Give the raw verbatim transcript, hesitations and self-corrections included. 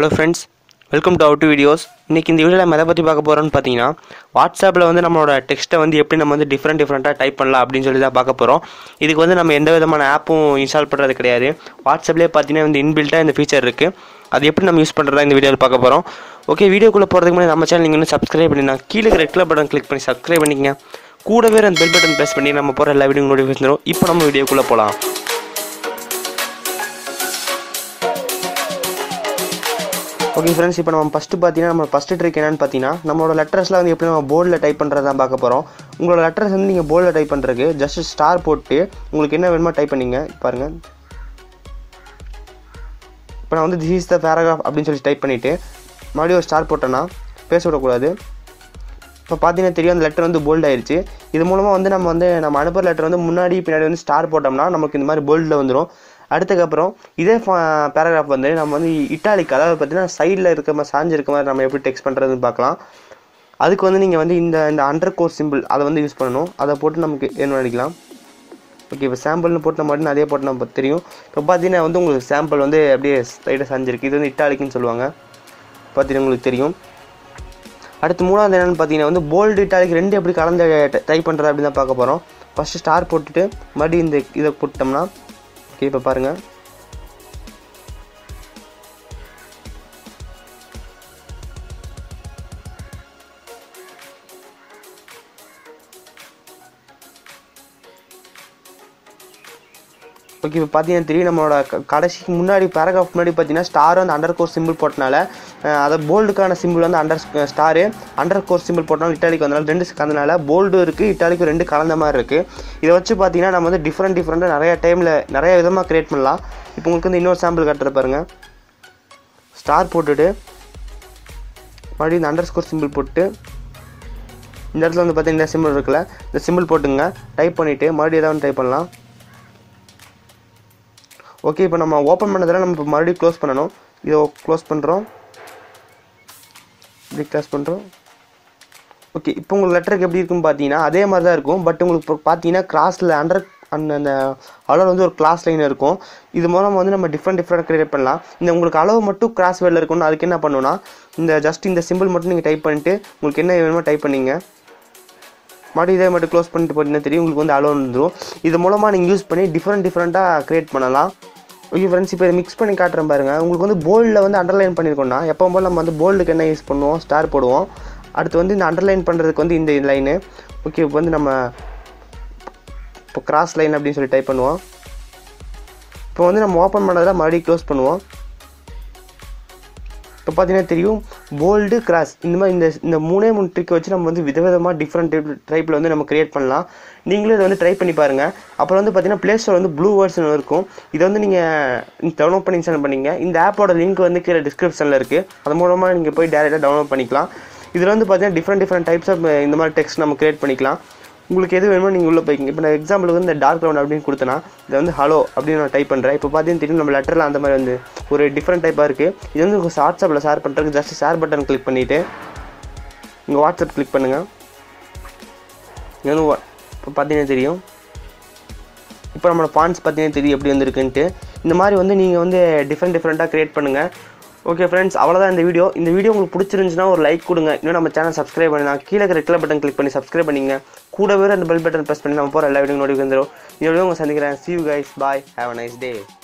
Hello friends, welcome to Out to Videos. இன்னைக்கு இந்த வீடியோல எதை பத்தி பார்க்க போறோம்னு பாத்தீங்கன்னா வாட்ஸ்அப்ல வந்து நம்மளோட டெக்ஸ்ட்டை வந்து எப்படி நம்ம வந்து டிஃபரண்ட் டிஃபரண்டா டைப் பண்ணலாம் அப்படினு சொல்லி தான் பார்க்க போறோம். இதுக்கு வந்து நம்ம எந்த விதமான ஆப்பும் இன்ஸ்டால் பண்றது கிடையாது. வாட்ஸ்அப்லயே பாத்தீங்கன்னா வந்து இன்பில்ட்டா இந்த ஃபீச்சர் இருக்கு. அது எப்படி நம்ம யூஸ் பண்றதா இந்த வீடியோல பார்க்க போறோம். ஓகே, வீடியோக்குள்ள போறதுக்கு முன்னாடி நம்ம சேனல் நீங்க சப்ஸ்கிரைப் பண்ணினா கீழ இருக்க ரெட் கலர் பட்டன் கிளிக் பண்ணி சப்ஸ்கிரைப் பண்ணிக்கங்க. கூடவே அந்த பெல் பட்டன் பிரஸ் பண்ணி நம்ம போற எல்லா வீடியோவும் நோட்டிஃபிகேஷன் வரும். இப்போ நம்ம வீடியோக்குள்ள போலாம். ஓகே ஃப்ரெண்ட்ஸ், இப்போ நம்ம ஃபஸ்ட்டு பார்த்தீங்கன்னா நம்ம ஃபஸ்ட்டு ட்ரிக் என்னென்னு பார்த்தீங்கன்னா நம்மளோட லெட்டர்ஸ்லாம் வந்து எப்படி நம்ம போர்டில் டைப் பண்ணுறது தான் பார்க்க போகிறோம். உங்களோட லெட்டர்ஸ் வந்து நீங்கள் போர்டில் டைப் பண்ணுறதுக்கு ஜஸ்ட் ஸ்டார் போட்டு உங்களுக்கு என்ன வேணுமோ டைப் பண்ணிங்க. பாருங்கள், இப்போ நான் வந்து திஸ் இஸ் த பேராகிராஃப் அப்படின்னு சொல்லி டைப் பண்ணிவிட்டு மறுபடியும் ஒரு ஸ்டார் போட்டேன்னா பேச விடக்கூடாது. இப்போ பார்த்தீங்கன்னா தெரியும் அந்த லெட்டர் வந்து போல்ட் ஆயிடுச்சு. இது மூலமாக வந்து நம்ம வந்து நம்ம அனுப்புகிற லெட்டர் வந்து முன்னாடி பின்னாடி வந்து ஸ்டார் போட்டோம்னா நமக்கு இந்த மாதிரி போல்டில் வந்துடும். அடுத்தக்கப்புறம் இதே பேராகிராஃப் வந்து நம்ம வந்து இட்டாலிக், அதாவது பார்த்தீங்கன்னா சைடில் இருக்க மாதிரி சாஞ்சு இருக்க மாதிரி நம்ம எப்படி டெக்ஸ்ட் பண்ணுறதுன்னு பார்க்கலாம். அதுக்கு வந்து நீங்கள் வந்து இந்த இந்த அண்டர் கோர் சிம்பிள் அதை வந்து யூஸ் பண்ணணும். அதை போட்டு நமக்கு என்ன அடிக்கலாம். ஓகே, இப்போ சாம்பிள்னு போட்டு நம்ம மட்டும் அதே போட்டு நம்ம தெரியும். இப்போ பார்த்தீங்கன்னா வந்து உங்களுக்கு சாம்பிள் வந்து அப்படியே சைடாக சாஞ்சிருக்கு. இது வந்து இட்டாலிக்குன்னு சொல்லுவாங்க, பார்த்தீங்கன்னா உங்களுக்கு தெரியும். அடுத்து மூணாவது என்னென்னு பார்த்தீங்கன்னா வந்து போல்டு இட்டாலிக் ரெண்டு எப்படி கலந்து டைப் பண்ணுறது அப்படின்னு தான் பார்க்க போகிறோம். ஃபஸ்ட்டு ஸ்டார் போட்டுட்டு மறுபடியும் இந்த இதை போட்டோம்னா ஓகே, இப்போ பாருங்கள் ஓகே. இப்போ பார்த்தீங்கன்னா தெரியும் நம்மளோட கடைசிக்கு முன்னாடி பேராகிராஃப் முன்னாடி பார்த்தீங்கன்னா ஸ்டார் வந்து அண்டர் கோர் சிம்பிள் போட்டனால அதை போல்டுக்கான சிம்பிள் வந்து under star under core symbol போட்டனால இட்டாலிக்கு வந்தனால ரெண்டு கலந்தனால போல்டும் இருக்குது, இட்டாலிக்கு ரெண்டு கலந்த மாதிரி இருக்குது. இதை வச்சு பார்த்தீங்கன்னா நம்ம வந்து டிஃப்ரெண்ட் டிஃப்ரெண்ட்டாக நிறையா டைமில் நிறைய விதமாக க்ரியேட் பண்ணலாம். இப்போ உங்களுக்கு வந்து இன்னொரு சாம்பிள் கட்டுற பாருங்கள். ஸ்டார் போட்டுட்டு மறுபடியும் இந்த அண்டர் ஸ்கோர் சிம்பிள் போட்டு இந்த இடத்துல வந்து பார்த்தீங்கன்னா இந்த சிம்பிள் இருக்குல்ல, இந்த சிம்பிள் போட்டுங்க டைப் பண்ணிவிட்டு மறுபடியும் எதாவது டைப் பண்ணலாம். ஓகே, இப்போ நம்ம ஓப்பன் பண்ணதெல்லாம் நம்ம மறுபடியும் க்ளோஸ் பண்ணணும். இதை க்ளோஸ் பண்ணுறோம், இப்படி க்ளோஸ் பண்ணுறோம். ஓகே, இப்போ உங்களுக்கு லெட்டருக்கு எப்படி இருக்குன்னு பார்த்தீங்கன்னா அதே மாதிரி தான் இருக்கும். பட் உங்களுக்கு பார்த்தீங்கன்னா கிராஸில் அண்டர் அந்த அந்த அளவில் வந்து ஒரு கிளாஸ் லைன் இருக்கும். இது மூலமாக வந்து நம்ம டிஃப்ரெண்ட் டிஃப்ரெண்ட் க்ரியேட் பண்ணலாம். இந்த உங்களுக்கு அளவு மட்டும் கிராஸ் வேலில் இருக்கும்னு அதுக்கு என்ன பண்ணுன்னா இந்த ஜஸ்ட் இந்த சிம்பிள் மட்டும் நீங்கள் டைப் பண்ணிவிட்டு உங்களுக்கு என்ன வேணுமோ டைப் பண்ணிங்க. மறுபடியும் இதே மட்டும் க்ளோஸ் பண்ணிட்டு பார்த்தீங்கன்னா தெரியும் உங்களுக்கு வந்து அளவு வந்துடும். இது மூலமாக நீங்கள் யூஸ் பண்ணி டிஃப்ரெண்ட் டிஃப்ரெண்ட்டாக க்ரியேட் பண்ணலாம். ஓகே ஃப்ரெண்ட்ஸ், இப்போ மிக்ஸ் பண்ணி காட்டுறேன் பாருங்கள். உங்களுக்கு வந்து போல்டில் வந்து அண்டர்லைன் பண்ணியிருக்கோம்னா எப்போ போல் நம்ம வந்து போல்டுக்கு என்ன யூஸ் பண்ணுவோம், ஸ்டார் போடுவோம். அடுத்து வந்து இந்த அண்டர்லைன் பண்ணுறதுக்கு வந்து இந்த லைனு. ஓகே, இப்போ வந்து நம்ம இப்போ கிராஸ் லைன் அப்படின்னு சொல்லி டைப் பண்ணுவோம். இப்போ வந்து நம்ம ஓப்பன் பண்ணதில் மறுபடியும் க்ளோஸ் பண்ணுவோம். இப்போ பார்த்தீங்கன்னா தெரியும் போல்டு கிராஸ் இந்த மாதிரி இந்த இந்த மூணே மூணு ட்ரிக்கை வச்சு நம்ம வந்து விதவிதமாக டிஃப்ரெண்ட் டைப் டைப்பில் வந்து நம்ம க்ரியேட் பண்ணலாம். நீங்களும் இதை வந்து ட்ரை பண்ணி பாருங்கள். அப்புறம் வந்து பார்த்தீங்கன்னா ப்ளே ஸ்டோர் வந்து ப்ளூ வேர்ட்ஸ்னு இருக்கும். இதை வந்து நீங்கள் டவுன்லோட் பண்ணி இன்ஸ்டால் பண்ணிங்க. இந்த ஆப்போட லிங்க் வந்து கீழே டிஸ்கிரிப்ஷனில் இருக்குது. அது மூலமாக நீங்கள் போய் டேரெக்டாக டவுன்லோட் பண்ணிக்கலாம். இதில் வந்து பார்த்தீங்கன்னா டிஃப்ரெண்ட் டிஃப்ரெண்ட் டைப்ஸ் ஆஃப் இந்த மாதிரி டெக்ஸ்ட் நம்ம க்ரியேட் பண்ணிக்கலாம். உங்களுக்கு எது வேணுமோ நீங்கள் உள்ளே போய்க்கிங்க. இப்போ நான் எக்ஸாம்பிள் வந்து இந்த டார்க் க்ரௌண்ட் அப்படின்னு கொடுத்தேன்னா இதை வந்து ஹலோ அப்படின்னு நான் டைப் பண்ணுறேன். இப்போ பார்த்தீங்கன்னா தெரியும் நம்ம லெட்டரில் அந்த மாதிரி வந்து ஒரு டிஃப்ரெண்ட் டைப்பாக இருக்குது. இது வந்து உங்கள் வாட்ஸ்அப்பில் ஷேர் பண்ணுறதுக்கு ஜஸ்ட் ஷேர் பட்டன் கிளிக் பண்ணிவிட்டு உங்கள் வாட்ஸ்அப் கிளிக் பண்ணுங்கள். இது வந்து இப்போ பார்த்தீங்கன்னா தெரியும் இப்போ நம்மளோட ஃபாண்ட்ஸ் பார்த்தீங்கன்னா தெரியும் எப்படி வந்துருக்குன்ட்டு. இந்த மாதிரி வந்து நீங்கள் வந்து டிஃப்ரெண்ட் டிஃப்ரெண்ட்டாக க்ரியேட் பண்ணுங்கள். ஓகே ஃப்ரெண்ட்ஸ், அவ்வளோதான் இந்த வீடியோ. இந்த வீடியோ உங்களுக்கு பிடிச்சிருந்துச்சுன்னா ஒரு லைக் கொடுங்க. இன்னும் நம்ம சேனல் சப்ஸ்கிரைப் பண்ணலாம். கீழே இருக்கிற ரெட் கலர் பட்டன் கிளிக் பண்ணி சப்ஸ்கிரைப் பண்ணிங்க. கூடவே அந்த பெல் பட்டன் ப்ரெஸ் பண்ணி நம்ம போகிற எல்லா வீடியோ நோட்டிஃபிகேஷன் வந்துடும். இந்த வீடியோ உங்களுக்கு சந்திக்கிறேன். See you guys. Bye. Have a nice day.